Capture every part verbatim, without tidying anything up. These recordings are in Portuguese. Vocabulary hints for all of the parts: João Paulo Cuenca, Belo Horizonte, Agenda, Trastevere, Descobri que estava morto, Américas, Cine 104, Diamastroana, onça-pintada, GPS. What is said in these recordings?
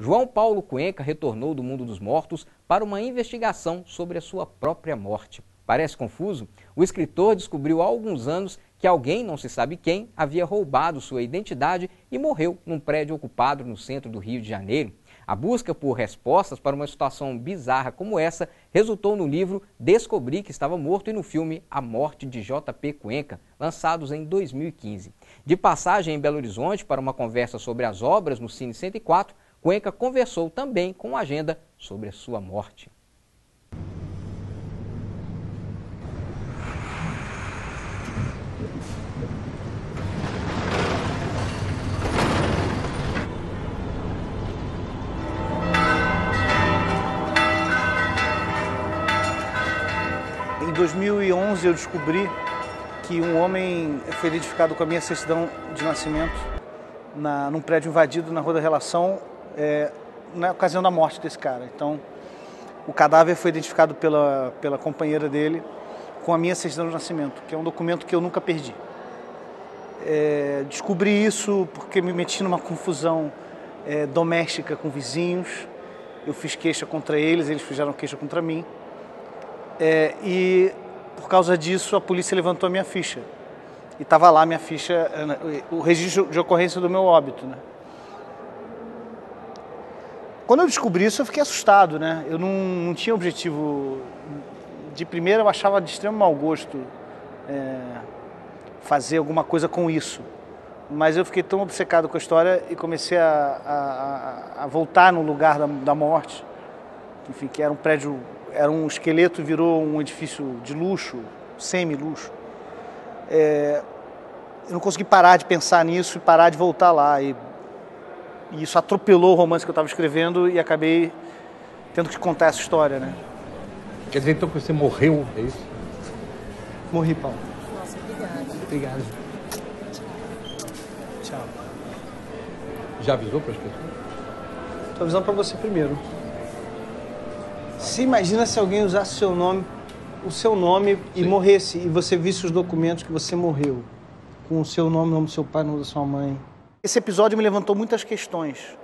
João Paulo Cuenca retornou do mundo dos mortos para uma investigação sobre a sua própria morte. Parece confuso? O escritor descobriu há alguns anos que alguém, não se sabe quem, havia roubado sua identidade e morreu num prédio ocupado no centro do Rio de Janeiro. A busca por respostas para uma situação bizarra como essa resultou no livro Descobri que Estava Morto e no filme A Morte de J P Cuenca, lançados em dois mil e quinze. De passagem em Belo Horizonte para uma conversa sobre as obras no Cine cento e quatro, Cuenca conversou também com a agenda sobre a sua morte. Em dois mil e onze eu descobri que um homem foi identificado com a minha certidão de nascimento na, num prédio invadido na Rua da Relação, é, na ocasião da morte desse cara. Então, o cadáver foi identificado pela, pela companheira dele com a minha certidão de nascimento, que é um documento que eu nunca perdi. É, descobri isso porque me meti numa confusão é, doméstica com vizinhos. Eu fiz queixa contra eles, eles fizeram queixa contra mim. É, e por causa disso a polícia levantou a minha ficha e estava lá a minha ficha, o registro de ocorrência do meu óbito, né? Quando eu descobri isso eu fiquei assustado, né? Eu não, não tinha objetivo. De primeira eu achava de extremo mau gosto é, fazer alguma coisa com isso, mas eu fiquei tão obcecado com a história e comecei a, a, a voltar no lugar da, da morte, enfim, que era um prédio. Era um esqueleto, virou um edifício de luxo, semi-luxo. É, eu não consegui parar de pensar nisso e parar de voltar lá. E, e isso atropelou o romance que eu estava escrevendo e acabei tendo que contar essa história, né? Quer dizer, então, que você morreu, é isso? Morri, Paulo. Nossa, obrigado. Obrigado. Tchau. Já avisou para as pessoas? Estou avisando para você primeiro. Se imagina se alguém usasse seu nome, o seu nome e Sim. morresse, e você visse os documentos que você morreu, com o seu nome, o nome do seu pai, o nome da sua mãe. Esse episódio me levantou muitas questões.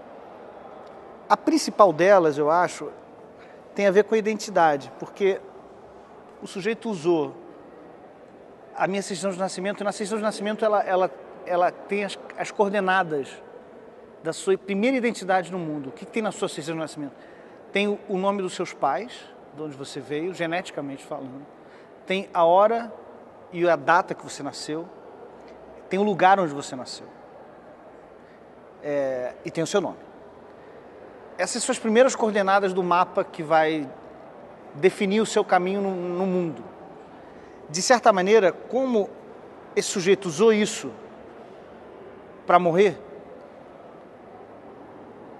A principal delas, eu acho, tem a ver com a identidade, porque o sujeito usou a minha certidão de nascimento, e na certidão de nascimento ela, ela, ela tem as, as coordenadas da sua primeira identidade no mundo. O que, que tem na sua certidão de nascimento? Tem o nome dos seus pais, de onde você veio, geneticamente falando. Tem a hora e a data que você nasceu. Tem o lugar onde você nasceu. É, e tem o seu nome. Essas são as primeiras coordenadas do mapa que vai definir o seu caminho no, no mundo. De certa maneira, como esse sujeito usou isso para morrer,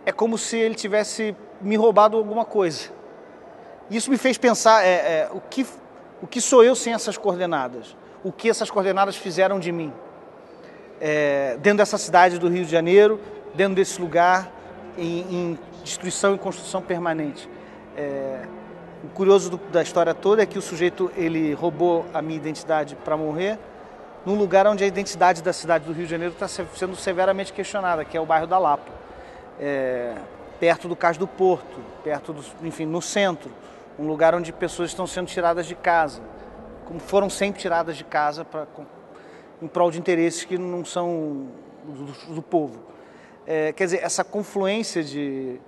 é como se ele tivesse me roubado alguma coisa. Isso me fez pensar é, é, o que, o que sou eu sem essas coordenadas? O que essas coordenadas fizeram de mim? É, dentro dessa cidade do Rio de Janeiro, dentro desse lugar, em, em destruição e construção permanente. É, o curioso do, da história toda é que o sujeito ele roubou a minha identidade para morrer num lugar onde a identidade da cidade do Rio de Janeiro está sendo severamente questionada, que é o bairro da Lapa. É, perto do Cais do Porto, perto do, enfim, no centro, um lugar onde pessoas estão sendo tiradas de casa, como foram sempre tiradas de casa pra, com, em prol de interesses que não são do, do povo. É, quer dizer, essa confluência de,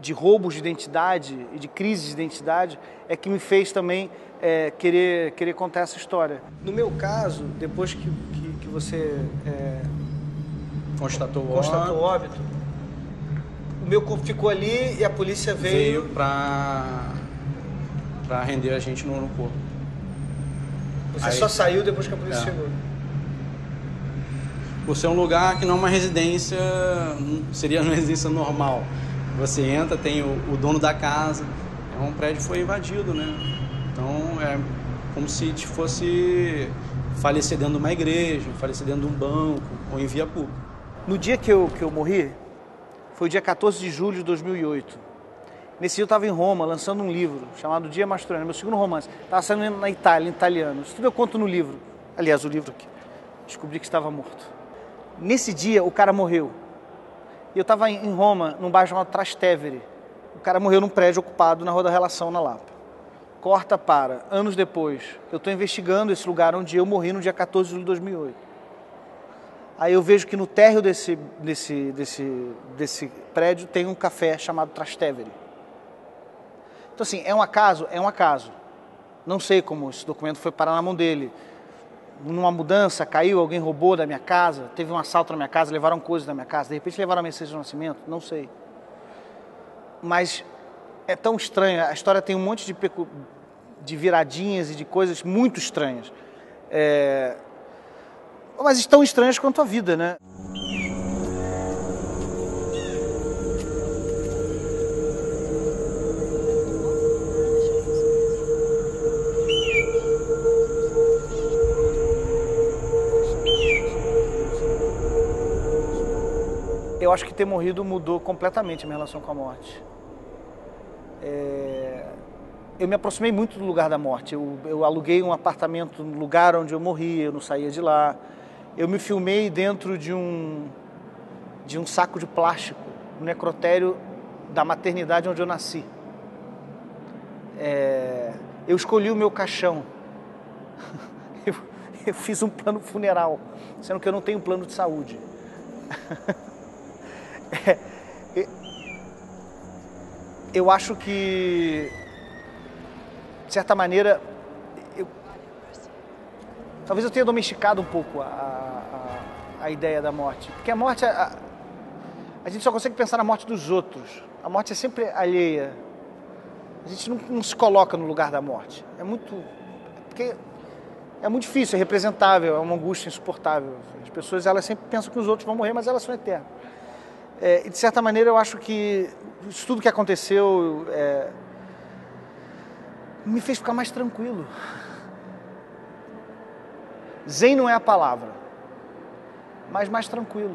de roubos de identidade e de crises de identidade é que me fez também é, querer, querer contar essa história. No meu caso, depois que, que, que você é, constatou, constatou o óbito, óbito o meu corpo ficou ali e a polícia veio... Veio pra... pra render a gente no aeroporto. Você Aí... só saiu depois que a polícia é. chegou? Você é um lugar que não é uma residência... Seria uma residência normal. Você entra, tem o, o dono da casa. É um prédio que foi invadido, né? Então é como se fosse falecer dentro de uma igreja, falecer dentro de um banco, ou em via pública. No dia que eu, que eu morri, foi dia quatorze de julho de dois mil e oito. Nesse dia eu estava em Roma, lançando um livro chamado Diamastroana, meu segundo romance. Estava saindo na Itália, em italiano. Isso tudo eu conto no livro. Aliás, o livro aqui. Descobri que estava morto. Nesse dia, o cara morreu. E eu estava em Roma, num bairro chamado Trastevere. O cara morreu num prédio ocupado na Rua da Relação, na Lapa. Corta para, anos depois, eu estou investigando esse lugar onde eu morri no dia quatorze de julho de dois mil e oito. Aí eu vejo que no térreo desse, desse, desse, desse prédio tem um café chamado Trastevere. Então, assim, é um acaso? É um acaso. Não sei como esse documento foi parar na mão dele. Numa mudança, caiu, alguém roubou da minha casa, teve um assalto na minha casa, levaram coisas da minha casa, de repente levaram a mensagem de nascimento, não sei. Mas é tão estranho, a história tem um monte de, pecu... de viradinhas e de coisas muito estranhas. É... Mas tão estranhas quanto a vida, né? Eu acho que ter morrido mudou completamente a minha relação com a morte. É... Eu me aproximei muito do lugar da morte. Eu, eu aluguei um apartamento no lugar onde eu morri, eu não saía de lá. Eu me filmei dentro de um, de um saco de plástico, no necrotério da maternidade onde eu nasci. É... Eu escolhi o meu caixão. eu, eu fiz um plano funeral, sendo que eu não tenho plano de saúde. É, eu acho que, de certa maneira, eu, talvez eu tenha domesticado um pouco a, a, a ideia da morte. Porque a morte, a, a gente só consegue pensar na morte dos outros. A morte é sempre alheia. A gente não, não se coloca no lugar da morte. É muito, porque é muito difícil, é representável, é uma angústia insuportável. As pessoas, elas sempre pensam que os outros vão morrer, mas elas são eternas. É, e de certa maneira eu acho que isso tudo que aconteceu é, me fez ficar mais tranquilo. Zen não é a palavra, mas mais tranquilo.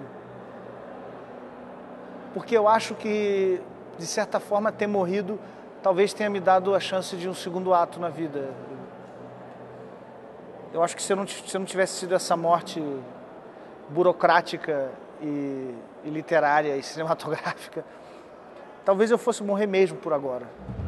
Porque eu acho que, de certa forma, ter morrido talvez tenha me dado a chance de um segundo ato na vida. Eu acho que se eu não, se eu não tivesse sido essa morte burocrática e... e literária e cinematográfica, talvez eu fosse morrer mesmo por agora.